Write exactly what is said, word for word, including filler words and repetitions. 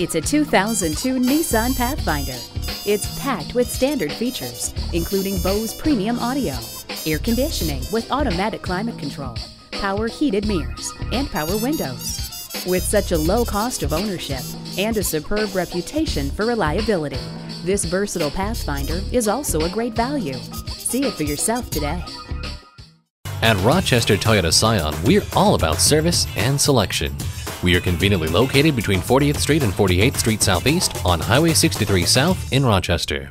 It's a two thousand two Nissan Pathfinder. It's packed with standard features, including Bose premium audio, air conditioning with automatic climate control, power heated mirrors, and power windows. With such a low cost of ownership and a superb reputation for reliability, this versatile Pathfinder is also a great value. See it for yourself today. At Rochester Toyota Scion, we're all about service and selection. We are conveniently located between fortieth Street and forty-eighth Street Southeast on Highway sixty-three South in Rochester.